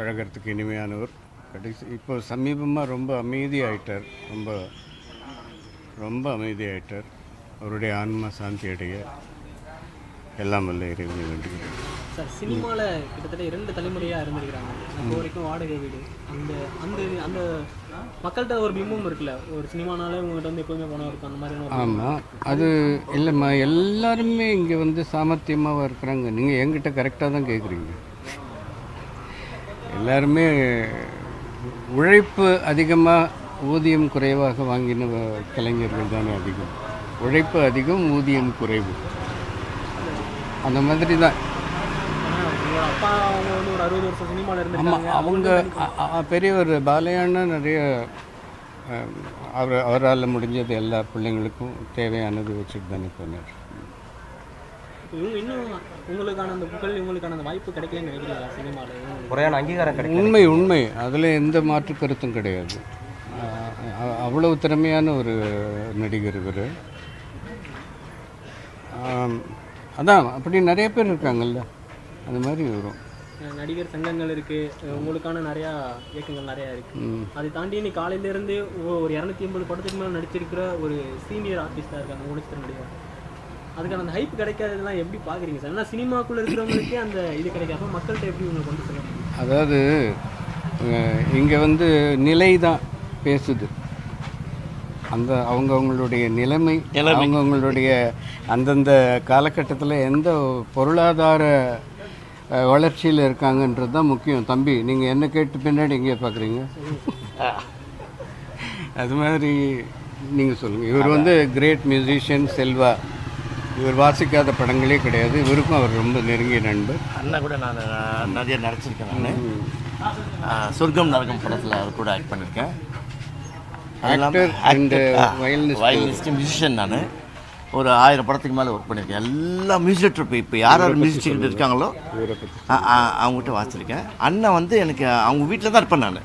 பழகிறதுக்கு இனிமையானவர். கடைசி இப்போ சமீபமாக ரொம்ப அமைதியாயிட்டார். அவருடைய ஆன்மா சாந்தி அடைய எல்லாம் வல்ல இறைவனை வேண்டுகிறேன். சார், சினிமாவில் கிட்டத்தட்ட 2 தலைமுறையாக இருந்திருக்கிறாங்க. இப்போ வரைக்கும் வாடகை வீடு அந்த அந்த அந்த மக்கள்கிட்ட ஒரு பிம்பம் இருக்குல்ல, ஒரு சினிமானாலே உங்கள்கிட்ட வந்து எப்போவுமே போனோம் இருக்கும் அந்த மாதிரி. ஆமாம், அது இல்லைம்மா, எல்லாருமே இங்கே வந்து சாமர்த்தியமாக இருக்கிறாங்க. நீங்கள் என்கிட்ட கரெக்டாக தான் கேட்குறீங்க. எல்லாருமே உழைப்பு அதிகமாக ஊதியம் குறைவாக வாங்கின கலைஞர்கள் தானே அதிகம். உழைப்பு அதிகம், ஊதியம் குறைவு, அந்த மாதிரி தான். அவங்க பெரியவர் பாலையானா நிறைய அவரால் முடிஞ்சது எல்லா பிள்ளைங்களுக்கும் தேவையானது வச்சுட்டு தானே போனார். உண்மை உண்மை, அதில் எந்த மாற்று கருத்தும் கிடையாது. அவ்வளவு திறமையான ஒரு நடிகர் இவர். அதான் அப்படி நிறைய பேர் இருக்காங்கல்ல, அந்த மாதிரி வரும். நடிகர் சங்கங்கள் இருக்குது, உங்களுக்கான நிறையா இயக்கங்கள் நிறையா இருக்குது. அதை தாண்டி நீ காலையிலேருந்து ஒரு 250 படத்துக்கு மேலே நடிச்சிருக்கிற ஒரு சீனியர் ஆர்டிஸ்டாக இருக்காங்க குணச்சித்திர நடிகர். அதுக்கான அந்த ஹைப் கிடைக்காததெல்லாம் எப்படி பார்க்குறீங்க சார்? ஏன்னா சினிமாக்குள்ளே இருக்கிறவங்களுக்கே அந்த இது கிடைக்காது, மக்கள்கிட்ட எப்படி உங்களுக்கு கொண்டு சொல்ல முடியும்? அதாவது இங்கே வந்து நிலை தான் பேசுது. அந்த அவங்கவுங்களுடைய நிலைமை, அவங்கவுங்களுடைய அந்தந்த காலகட்டத்தில் எந்த பொருளாதார வளர்ச்சியில் இருக்காங்கன்றது தான் முக்கியம். தம்பி, நீங்கள் என்ன கேட்டு பின்னாடி எங்கேயே பார்க்குறீங்க? அது மாதிரி நீங்கள் சொல்லுங்கள். இவர் வந்து கிரேட் மியூசிஷியன் செல்வா. இவர் வாசிக்காத படங்களே கிடையாது. இவருக்கும் அவர் ரொம்ப நெருங்கிய நண்பர். அண்ணா கூட நான் நிறைய நடிச்சிருக்கேன். சொர்க்கம் நரகம் படத்தில் அவர் கூட ஆக்ட் பண்ணியிருக்கேன். Violinist, musician. நான் ஒரு 1000 படத்துக்கு மேலே ஒர்க் பண்ணியிருக்கேன். எல்லா மியூசிக் ட்ரிப் இப்போ யார் யார் மியூசிக் இருக்காங்களோ அவங்ககிட்ட வாசிச்சிருக்கேன். அண்ணன் வந்து எனக்கு அவங்க வீட்டில் தான் இருப்பேன். நான்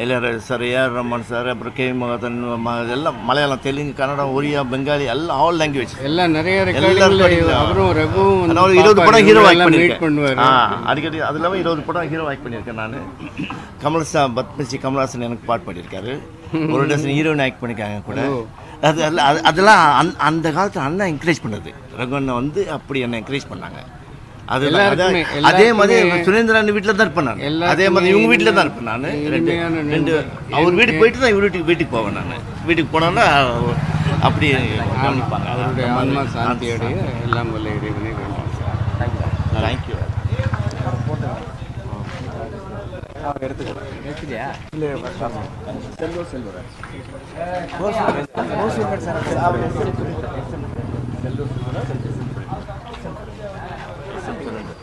Ilaiyaraaja sir, AR Rahman sir, அப்புறம் கே மகதன், எல்லாம் மலையாளம், தெலுங்கு, கன்னடம், ஒரியா, பெங்காலி, எல்லாம் ஆல் லாங்குவேஜ் எல்லாம் நிறைய. அப்புறம் 20 படம் ஹீரோ ஆக்ட் பண்ணியிருக்கேன். அடிக்கடி அது இல்லாமல் 20 படம் ஹீரோ ஆக்ட் பண்ணியிருக்கேன். நான் பத்மஸ்ரீ கமல்ஹாசன் எனக்கு பாட் பண்ணியிருக்காரு. ஒரு டசன் ஹீரோயின் ஆக்ட் பண்ணியிருக்காங்க கூட. அது அதெல்லாம் அந்த காலத்தில் அண்ணன் என்கரேஜ் பண்ணது. ரகுவண்ணை வந்து அப்படி என்னை என்கரேஜ் பண்ணாங்க. அதே மாதிரி சுரேந்திரன் வீட்டில் தான் இருப்பேன் நான். அதே மாதிரி இவங்க வீட்டில் தான் இருப்பேன் நான். ரெண்டு அவர் வீட்டுக்கு போயிட்டு தான் இவர் வீட்டுக்கு போவேன். நான் வீட்டுக்கு போனோன்னா அப்படி கவனிப்பாங்க. அவருடைய ஆன்மா சாந்தி அடைய எல்லாம் வல்ல இறைவனை வேண்டுகிறேன் சார். தேங்க்யூ.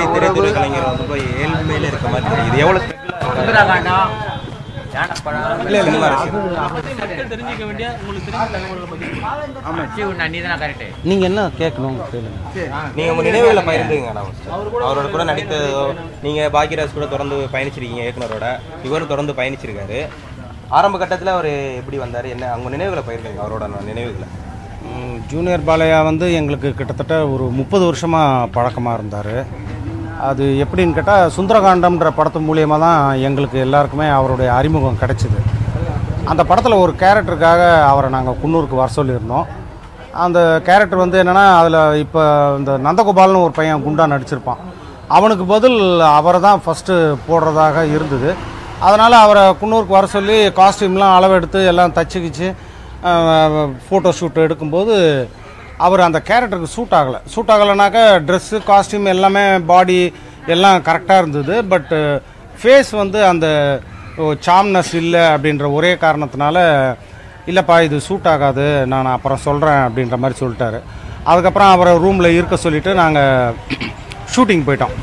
மாதிரி திரைத்துறை கலைஞர் வந்து போய் ஏழு மேல இருக்க மாதிரி இது எவ்வளவு ஸ்பெகுலா தெரிஞ்சிக்க வேண்டிய உங்களுக்கு தெரியும். நீங்க என்ன கேட்கணும் நீங்க உங்க நினைவுகளை பகிர்ந்துங்க. அவரோட கூட நடித்த நீங்க பாக்கியராஜ் கூட தொடர்ந்து பயணிச்சிருக்கீங்க, இயக்குனரோட இவரும் தொடர்ந்து பயணிச்சிருக்காரு. ஆரம்ப கட்டத்தில் அவர் எப்படி வந்தார், என்ன அவங்க நினைவுகளை பயிர்கங்க அவரோட நினைவுகளை? ஜூனியர் பாலையா வந்து எங்களுக்கு கிட்டத்தட்ட ஒரு 30 வருஷமாக பழக்கமாக இருந்தார். அது எப்படின்னு கேட்டால் சுந்தரகாண்டம்ன்ற படத்து மூலியமாக தான் எங்களுக்கு எல்லாருக்குமே அவருடைய அறிமுகம் கிடைச்சிது. அந்த படத்தில் ஒரு கேரக்டருக்காக அவரை நாங்கள் குன்னூருக்கு வர சொல்லியிருந்தோம். அந்த கேரக்டர் வந்து என்னென்னா, அதில் இப்போ இந்த நந்தகோபால்னு ஒரு பையன் குண்டா நடிச்சிருப்பான், அவனுக்கு பதில் அவரை தான் ஃபஸ்ட்டு போடுறதாக இருந்தது. அதனால் அவரை குன்னூருக்கு வர சொல்லி காஸ்ட்யூம்லாம் அளவெடுத்து எல்லாம் தச்சுக்கிச்சு ஃபோட்டோ ஷூட் எடுக்கும்போது அவர் அந்த கேரக்டருக்கு சூட் ஆகலைனாக்கா ட்ரெஸ்ஸு காஸ்ட்யூம் எல்லாமே பாடி எல்லாம் கரெக்டாக இருந்தது. பட்டு ஃபேஸ் வந்து அந்த சாம்னஸ் இல்லை. அப்படின்ற ஒரே காரணத்தினால இல்லைப்பா இது சூட் ஆகாது, நான் அப்புறம் சொல்கிறேன் அப்படின்ற மாதிரி சொல்லிட்டாரு. அதுக்கப்புறம் அவரை ரூமில் இருக்க சொல்லிவிட்டு நாங்கள் ஷூட்டிங் போயிட்டோம்.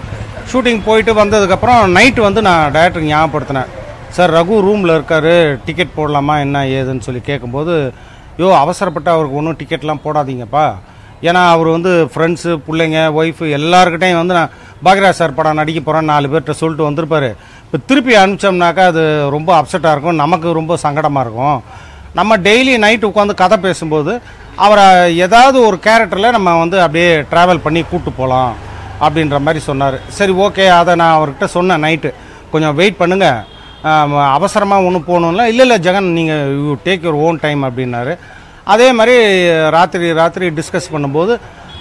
ஷூட்டிங் போயிட்டு வந்ததுக்கப்புறம் நைட்டு வந்து நான் டைரக்டருக்கு ஞாபகப்படுத்தினேன், சார் ரகு ரூமில் இருக்கார் டிக்கெட் போடலாமா என்ன ஏதுன்னு சொல்லி கேட்கும்போது, யோ அவசரப்பட்டு அவருக்கு ஒன்றும் டிக்கெட்லாம் போடாதீங்கப்பா, ஏன்னா அவர் வந்து ஃப்ரெண்ட்ஸு பிள்ளைங்க ஒய்ஃபு எல்லாருக்கிட்டையும் வந்து நான் பாக்கியராஜ் சார் படம் நடிக்க போகிறேன்னு 4 பேர்கிட்ட சொல்லிட்டு வந்திருப்பார். இப்போ திருப்பி அனுப்பிச்சோம்னாக்கா அது ரொம்ப அப்செட்டாக இருக்கும், நமக்கு ரொம்ப சங்கடமாக இருக்கும். நம்ம டெய்லி நைட்டு உட்காந்து கதை பேசும்போது அவரை ஏதாவது ஒரு கேரக்டரில் நம்ம வந்து அப்படியே ட்ராவல் பண்ணி கூப்பிட்டு போகலாம் அப்படின்ற மாதிரி சொன்னார். சரி ஓகே, அதை நான் அவர்கிட்ட சொன்னேன், நைட்டு கொஞ்சம் வெயிட் பண்ணுங்கள், அவசரமாக ஒன்றும் போகணும்ல. இல்லை ஜெகன் நீங்கள் you take your own time அப்படின்னாரு. அதே மாதிரி ராத்திரி டிஸ்கஸ் பண்ணும்போது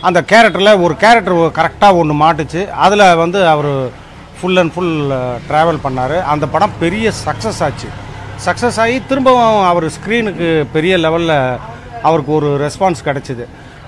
அந்த கேரக்டரில் ஒரு கேரக்டர் கரெக்டாக ஒன்று மாட்டுச்சு. அதில் வந்து அவர் ஃபுல் அண்ட் ஃபுல் ட்ராவல் பண்ணார். அந்த படம் பெரிய சக்ஸஸ் ஆச்சு. சக்ஸஸ் ஆகி திரும்பவும் அவர் ஸ்க்ரீனுக்கு பெரிய லெவலில் அவருக்கு ஒரு ரெஸ்பான்ஸ் கிடச்சிது.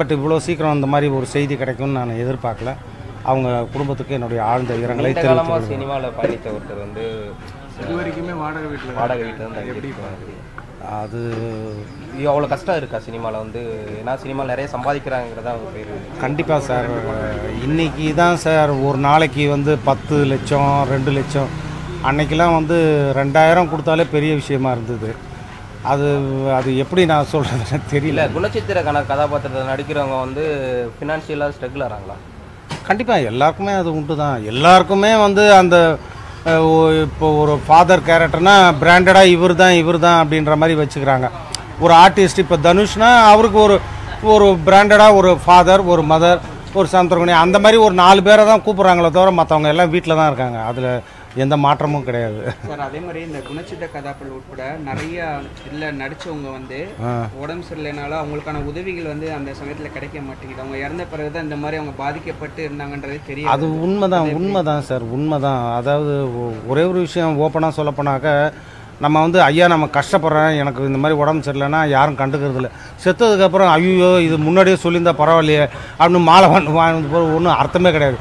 பட் இவ்வளோ சீக்கிரம் இந்த மாதிரி ஒரு செய்தி கிடைக்கும்னு நான் எதிர்பார்க்கல. அவங்க குடும்பத்துக்கு என்னுடைய ஆழ்ந்த இரங்கலை தெரிவித்து சினிமாவில் பயணித்த ஒருத்தர் வந்து வாடகை வீட்டில் அது அவ்வளோ கஷ்டம் இருக்கா சினிமாவில் வந்து? ஏன்னா சினிமாவில் நிறைய சம்பாதிக்கிறாங்கிறதா அவங்க பேர். கண்டிப்பாக சார், இன்றைக்கி தான் சார் ஒரு நாளைக்கு வந்து 10 லட்சம் 2 லட்சம், அன்றைக்கெலாம் வந்து 2000 கொடுத்தாலே பெரிய விஷயமா இருந்தது. அது அது எப்படி நான் சொல்கிறதுன்னு தெரியல. குணச்சித்திர கதாபாத்திரத்தை நடிக்கிறவங்க வந்து ஃபினான்ஷியலாக ஸ்ட்ரகிள் ஆகிறாங்களா? கண்டிப்பாக எல்லாருக்குமே அது உண்டு தான். எல்லாருக்குமே வந்து அந்த இப்போ ஒரு ஃபாதர் கேரக்டர்னால் பிராண்டடாக இவர் தான் அப்படின்ற மாதிரி வச்சுக்கிறாங்க. ஒரு ஆர்டிஸ்ட் இப்போ தனுஷ்னா அவருக்கு ஒரு ஒரு பிராண்டடாக ஒரு ஃபாதர், ஒரு மதர், ஒரு சந்திரகுணி, அந்த மாதிரி ஒரு 4 பேரை தான் கூப்பிட்றாங்களே தவிர மற்றவங்க எல்லாம் வீட்டில் தான் இருக்காங்க. அதில் எந்த மாற்றமும் கிடையாது சார். அதே மாதிரி இந்த குணச்சித்த கதாக்கள் உட்பட நிறைய இதில் நடித்தவங்க வந்து உடம்பு சரியில்லைனாலும் அவங்களுக்கான உதவிகள் வந்து அந்த சமயத்தில் கிடைக்க மாட்டேங்குது. அவங்க இறந்த பிறகு தான் இந்த மாதிரி அவங்க பாதிக்கப்பட்டு இருந்தாங்கன்றது தெரியும். அது உண்மைதான் சார், உண்மைதான். அதாவது ஒரே ஒரு விஷயம் ஓப்பனாக சொல்லப்போனாக்க, நம்ம வந்து ஐயா நம்ம கஷ்டப்படுறேன், எனக்கு இந்த மாதிரி உடம்பு சரியில்லைன்னா யாரும் கண்டுக்கிறது இல்லை. செத்ததுக்கப்புறம் ஐயோ இது முன்னாடியே சொல்லியிருந்தா பரவாயில்லையே அப்படின்னு மாலை வாங்கிட்டு போகிற ஒன்றும் அர்த்தமே கிடையாது.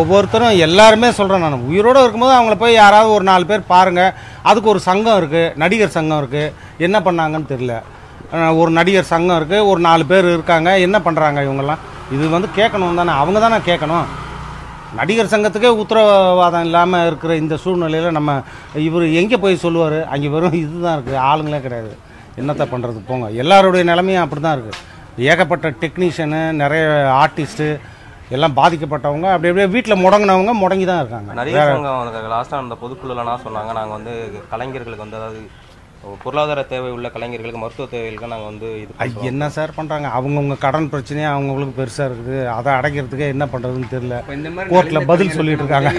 ஒவ்வொருத்தரும் எல்லாருமே சொல்கிறேன், நான் உயிரோடு இருக்கும்போது அவங்கள போய் யாராவது ஒரு 4 பேர் பாருங்கள். அதுக்கு ஒரு சங்கம் இருக்குது, நடிகர் சங்கம் இருக்குது, என்ன பண்ணாங்கன்னு தெரியல. ஒரு நடிகர் சங்கம் இருக்குது, ஒரு 4 பேர் இருக்காங்க, என்ன பண்ணுறாங்க இவங்கெல்லாம்? இது வந்து கேட்கணும் தானே, அவங்க தானே கேட்கணும். நடிகர் சங்கத்துக்கே உத்தரவாதம் இல்லாமல் இருக்கிற இந்த சூழ்நிலையில் நம்ம இவர் எங்கே போய் சொல்லுவார்? அங்கே வெறும் இது தான் இருக்குது, ஆளுங்களே கிடையாது. என்னத்தை பண்ணுறது போங்க. எல்லாருடைய நிலைமையும் அப்படி தான் இருக்குது. ஏகப்பட்ட டெக்னீஷியனு, நிறைய ஆர்டிஸ்ட்டு எல்லாம் பாதிக்கப்பட்டவங்க, அப்படி அப்படியே வீட்டில் முடங்கினவங்க முடங்கி தான் இருக்காங்க. நிறைய லாஸ்ட்டாக அந்த பொதுக்குழுலாம் சொன்னாங்க, நாங்கள் வந்து கலைஞர்களுக்கு வந்து அதாவது பொருளாதார தேவை உள்ள கலைஞர்களுக்கு மருத்துவ தேவைகளுக்கு நாங்கள் வந்து இது என்ன சார் பண்ணுறாங்க? அவங்கவுங்க கடன் பிரச்சனையே அவங்களுக்கு பெருசாக இருக்குது, அதை அடைக்கிறதுக்கே என்ன பண்ணுறதுன்னு தெரியல. கோர்ட்டில் பதில் சொல்லிட்டு இருக்காங்க.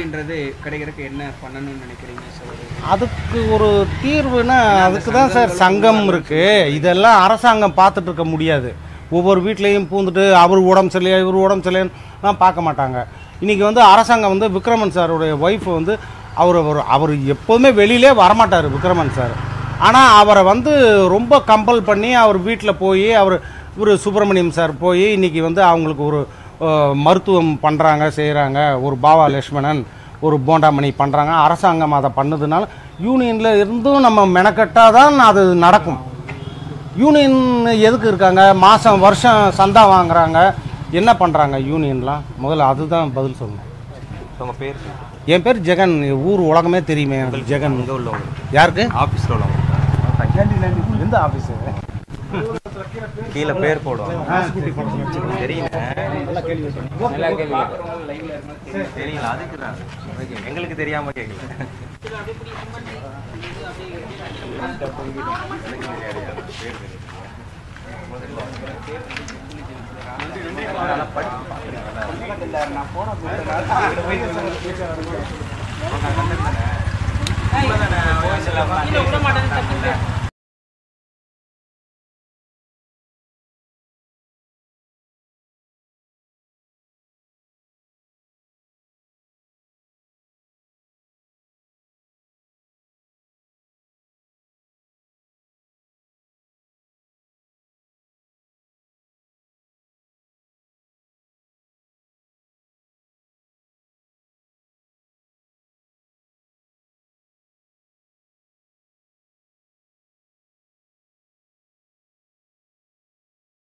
கிடைக்கிறதுக்கு என்ன பண்ணணும்னு நினைக்கிறீங்க? அதுக்கு ஒரு தீர்வுனா அதுக்கு தான் சார் சங்கம் இருக்குது. இதெல்லாம் அரசாங்கம் பார்த்துட்டு இருக்க முடியாது. ஒவ்வொரு வீட்லேயும் பூந்துட்டு அவர் உடம்பு சரியில்லையா இவர் உடம்பு சரியில்லையான்னு பார்க்க மாட்டாங்க. இன்றைக்கி வந்து அரசாங்கம் வந்து விக்ரமன் சாருடைய ஒய்ஃபு வந்து அவர் எப்பவுமே வெளியிலே வரமாட்டார் விக்ரமன் சார். ஆனால் அவரை வந்து ரொம்ப கம்பல் பண்ணி அவர் வீட்டில் போய் அவர் ஒரு சுப்பிரமணியம் சார் போய் இன்றைக்கி வந்து அவங்களுக்கு ஒரு மருத்துவம் பண்ணுறாங்க செய்கிறாங்க, ஒரு பாவா லட்சுமணன் ஒரு போண்டாமணி பண்ணுறாங்க, அரசாங்கம் அதை பண்ணதுனால யூனியனில் இருந்தும் நம்ம மெனக்கட்டால் தான் அது நடக்கும். யூனியன் எதுக்கு இருக்காங்க? மாதம் வருஷம் சந்தா வாங்குறாங்க, என்ன பண்ணுறாங்க யூனியன்லாம்? முதல்ல அதுதான் பதில் சொல்லணும். உங்கள் பேர்? என் பேர் ஜெகன். ஊர் உலகமே தெரியுமே ஜெகன். இங்கே உள்ளவங்க யாருக்கு? ஆஃபீஸில் உள்ளவங்க. எந்த ஆஃபீஸு? கீழே பேர் போடுவோம். தெரியல தெரியல அதுக்கு தான் எங்களுக்கு தெரியாமல் கேட்கல. போன